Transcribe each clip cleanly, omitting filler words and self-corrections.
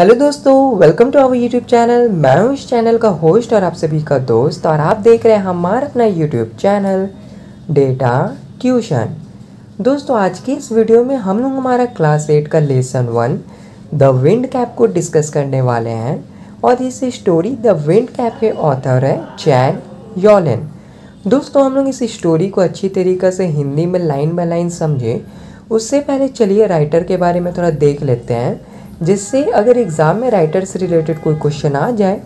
Hello दोस्तों, welcome to our YouTube channel. मैं हूं इस चैनल का होस्ट और आप सभी का दोस्त, और आप देख रहे हैं हमारा अपना यूट्यूब चैनल डेटा ट्यूशन। दोस्तों, आज की इस वीडियो में हम लोग हमारा क्लास 8 का लेसन 1 द विंड कैप को डिस्कस करने वाले हैं। और इस स्टोरी द विंड कैप के ऑथर है जैन योलेन। दोस्तों, हम लोग इस स्टोरी को अच्छी तरीक़े से हिंदी में लाइन बाय लाइन समझें। उससे पहले चलिए राइटर के बारे में थोड़ा देख लेते हैं, जिससे अगर एग्ज़ाम में राइटर से रिलेटेड कोई क्वेश्चन आ जाए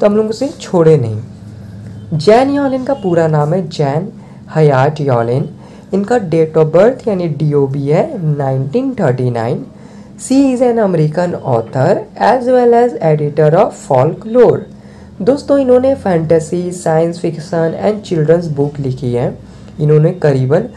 तो हम लोग उसे छोड़े नहीं। जैन योलेन का पूरा नाम है जैन हयाट योलेन। इनका डेट ऑफ बर्थ यानी DOB है 1939। She is an American author as well as editor of folklore. दोस्तों, इन्होंने fantasy, science fiction and children's book लिखी है। इन्होंने करीबन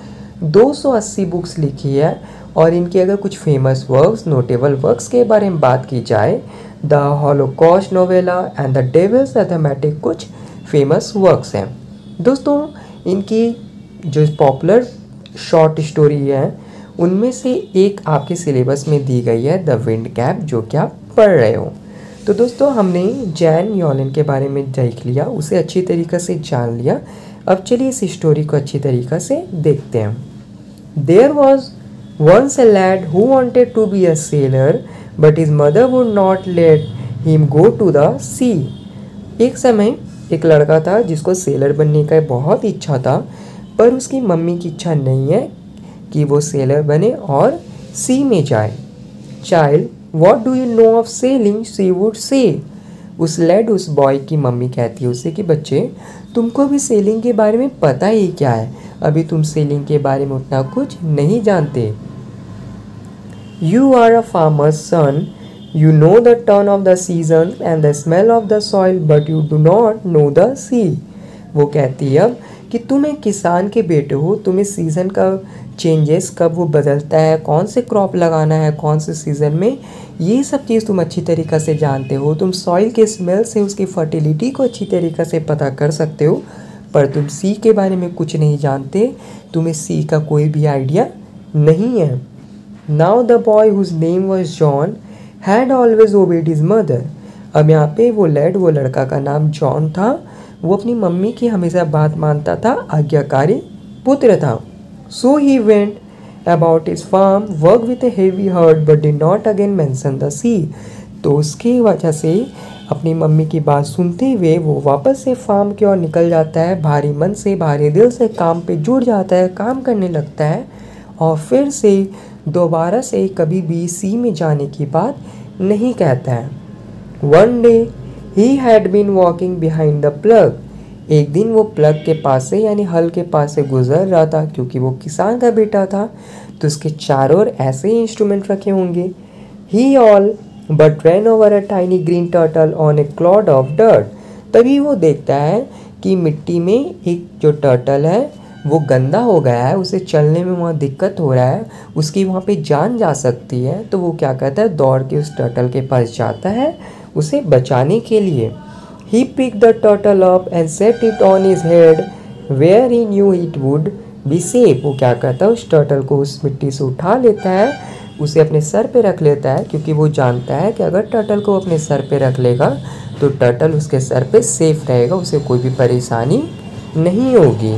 280 बुक्स लिखी है। और इनकी अगर कुछ फेमस वर्क्स, नोटेबल वर्क्स के बारे में बात की जाए, the Holocaust novella and the devil's arithmetic कुछ फेमस वर्क्स हैं। दोस्तों, इनकी जो पॉपुलर शॉर्ट स्टोरी है उनमें से एक आपके सिलेबस में दी गई है, द विंड कैप, जो कि आप पढ़ रहे हो। तो दोस्तों, हमने जैन योलेन के बारे में देख लिया, उसे अच्छी तरीक़े से जान लिया। अब चलिए इस स्टोरी को अच्छी तरीक़े से देखते हैं। There was Once a lad who wanted to be a sailor, but his mother would not let him go to the sea. एक समय एक लड़का था जिसको सेलर बनने का बहुत इच्छा था, पर उसकी मम्मी की इच्छा नहीं है कि वो सेलर बने और सी में जाए। Child, what do you know of sailing? She would say. उस लैड, उस बॉय की मम्मी कहती है उसे कि बच्चे, तुमको भी सेलिंग के बारे में पता ही क्या है, अभी तुम सेलिंग के बारे में उतना कुछ नहीं जानते। You are a farmer's son. You know the turn of the seasons and the smell of the soil, but you do not know the sea. वो कहती है अब कि तुम एक किसान के बेटे हो, तुम्हें सीज़न का चेंजेस, कब वो बदलता है, कौन से क्रॉप लगाना है, कौन से सीज़न में, ये सब चीज़ तुम अच्छी तरीक़े से जानते हो। तुम सॉइल के स्मेल से उसकी फर्टिलिटी को अच्छी तरीक़े से पता कर सकते हो, पर तुम सी के बारे में कुछ नहीं जानते, तुम्हें सी का कोई भी आइडिया नहीं है। Now the boy whose name was John had always obeyed his mother. अब यहाँ पे वो लैड, वो लड़का का नाम जॉन था, वो अपनी मम्मी की हमेशा बात मानता था, आज्ञाकारी पुत्र था। So he went about his farm work with a heavy heart but did not again mention the sea. तो उसकी वजह से अपनी मम्मी की बात सुनते हुए वो वापस से फार्म की ओर निकल जाता है, भारी मन से, भारी दिल से काम पे जुड़ जाता है, काम करने लगता है, और फिर से दोबारा से कभी भी सी में जाने की बात नहीं कहता है। One day he had been walking behind the plough. एक दिन वो प्लग के पास से यानी हल के पास से गुजर रहा था, क्योंकि वो किसान का बेटा था तो उसके चारों ओर ऐसे ही इंस्ट्रूमेंट रखे होंगे। He all but ran over a tiny green turtle on a clod of dirt. तभी वो देखता है कि मिट्टी में एक जो टर्टल है वो गंदा हो गया है, उसे चलने में वहाँ दिक्कत हो रहा है, उसकी वहाँ पे जान जा सकती है। तो वो क्या कहता है, दौड़ के उस टर्टल के पास जाता है उसे बचाने के लिए। He picked the turtle up and set it on his head where he knew it would be safe. वो क्या करता है, उस टर्टल को उस मिट्टी से उठा लेता है, उसे अपने सर पे रख लेता है, क्योंकि वो जानता है कि अगर टर्टल को अपने सर पे रख लेगा तो टर्टल उसके सर पे सेफ रहेगा, उसे कोई भी परेशानी नहीं होगी।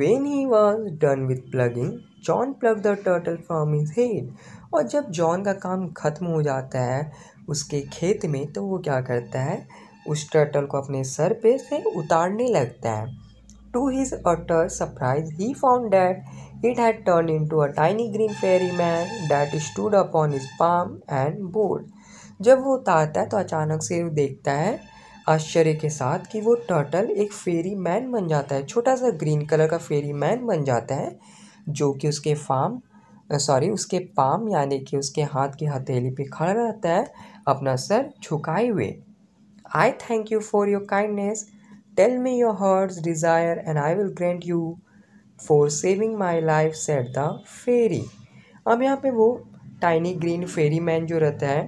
When he was done with plugging, John plucked the turtle from his head. और जब जॉन का काम ख़त्म हो जाता है उसके खेत में, तो वो क्या करता है, उस टर्टल को अपने सर पे से उतारने लगता है। To his utter surprise he found that it had turn into a tiny green fairy man that stood upon his palm and bowed. जब वो उतारता है तो अचानक से वो देखता है आश्चर्य के साथ कि वो टर्टल एक फेरी मैन बन जाता है, छोटा सा ग्रीन कलर का फेरी मैन बन जाता है, जो कि उसके पाम यानी कि उसके हाथ की हथेली पे खड़ा रहता है अपना सर झुकाए हुए। I thank you for your kindness. Tell me your heart's desire and I will grant you for saving my life, said the fairy. अब यहाँ पे वो टाइनी ग्रीन फेरी मैन जो रहता है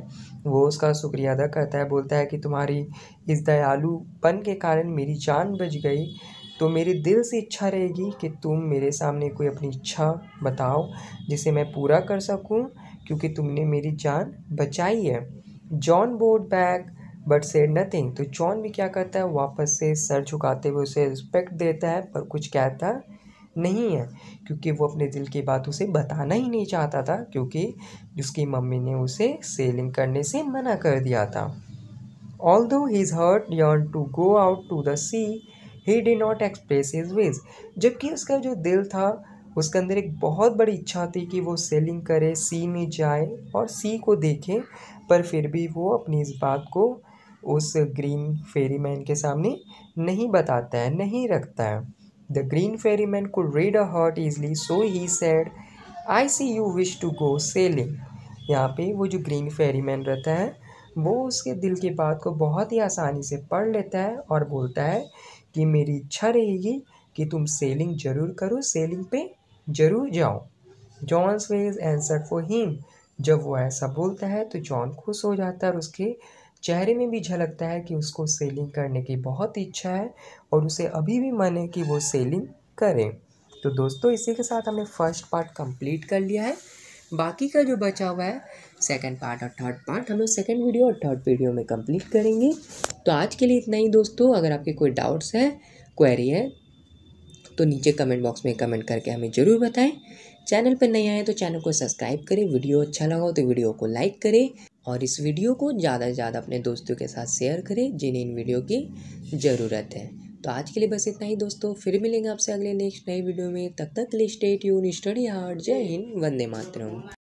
वो उसका शुक्रिया अदा करता है, बोलता है कि तुम्हारी इस दयालुपन के कारण मेरी जान बच गई, तो मेरे दिल से इच्छा रहेगी कि तुम मेरे सामने कोई अपनी इच्छा बताओ जिसे मैं पूरा कर सकूँ, क्योंकि तुमने मेरी जान बचाई है। John bowed back but said nothing. तो जॉन भी क्या करता है, वापस से सर झुकाते हुए उसे रिस्पेक्ट देता है पर कुछ कहता नहीं है, क्योंकि वो अपने दिल की बात उसे बताना ही नहीं चाहता था, क्योंकि उसकी मम्मी ने उसे सेलिंग करने से मना कर दिया था। Although he is heart yearn to go out to the sea he did not express his wish. जबकि उसका जो दिल था उसके अंदर एक बहुत बड़ी इच्छा थी कि वो सेलिंग करे, सी में जाए और सी को देखे, पर फिर भी वो अपनी इस बात को उस ग्रीन फेरीमैन के सामने नहीं बताता है, नहीं रखता है। The green fairy man could read a heart easily so he said I see you wish to go sailing. यहाँ पे वो जो ग्रीन फेरीमैन रहता है वो उसके दिल की बात को बहुत ही आसानी से पढ़ लेता है और बोलता है कि मेरी इच्छा रहेगी कि तुम सेलिंग जरूर करो, सेलिंग पे जरूर जाओ। John's ways answer for him. जब वो ऐसा बोलता है तो जॉन खुश हो जाता है और उसके चेहरे में भी झलकता है कि उसको सेलिंग करने की बहुत इच्छा है और उसे अभी भी मन है कि वो सेलिंग करे। तो दोस्तों इसी के साथ हमने फर्स्ट पार्ट कंप्लीट कर लिया है। बाकी का जो बचा हुआ है सेकंड पार्ट और थर्ड पार्ट हम लोग सेकंड वीडियो और थर्ड वीडियो में कंप्लीट करेंगे। तो आज के लिए इतना ही दोस्तों। अगर आपके कोई डाउट्स है, क्वेरी है तो नीचे कमेंट बॉक्स में कमेंट करके हमें ज़रूर बताएं। चैनल पर नए आए तो चैनल को सब्सक्राइब करें, वीडियो अच्छा लगा हो तो वीडियो को लाइक करें और इस वीडियो को ज़्यादा से ज़्यादा अपने दोस्तों के साथ शेयर करें जिन्हें इन वीडियो की ज़रूरत है। तो आज के लिए बस इतना ही दोस्तों। फिर मिलेंगे आपसे अगले नेक्स्ट नए वीडियो में। तब तक के लिए स्टे ट्यून्ड, स्टडी हार्ड। जय हिंद, वंदे मातरम।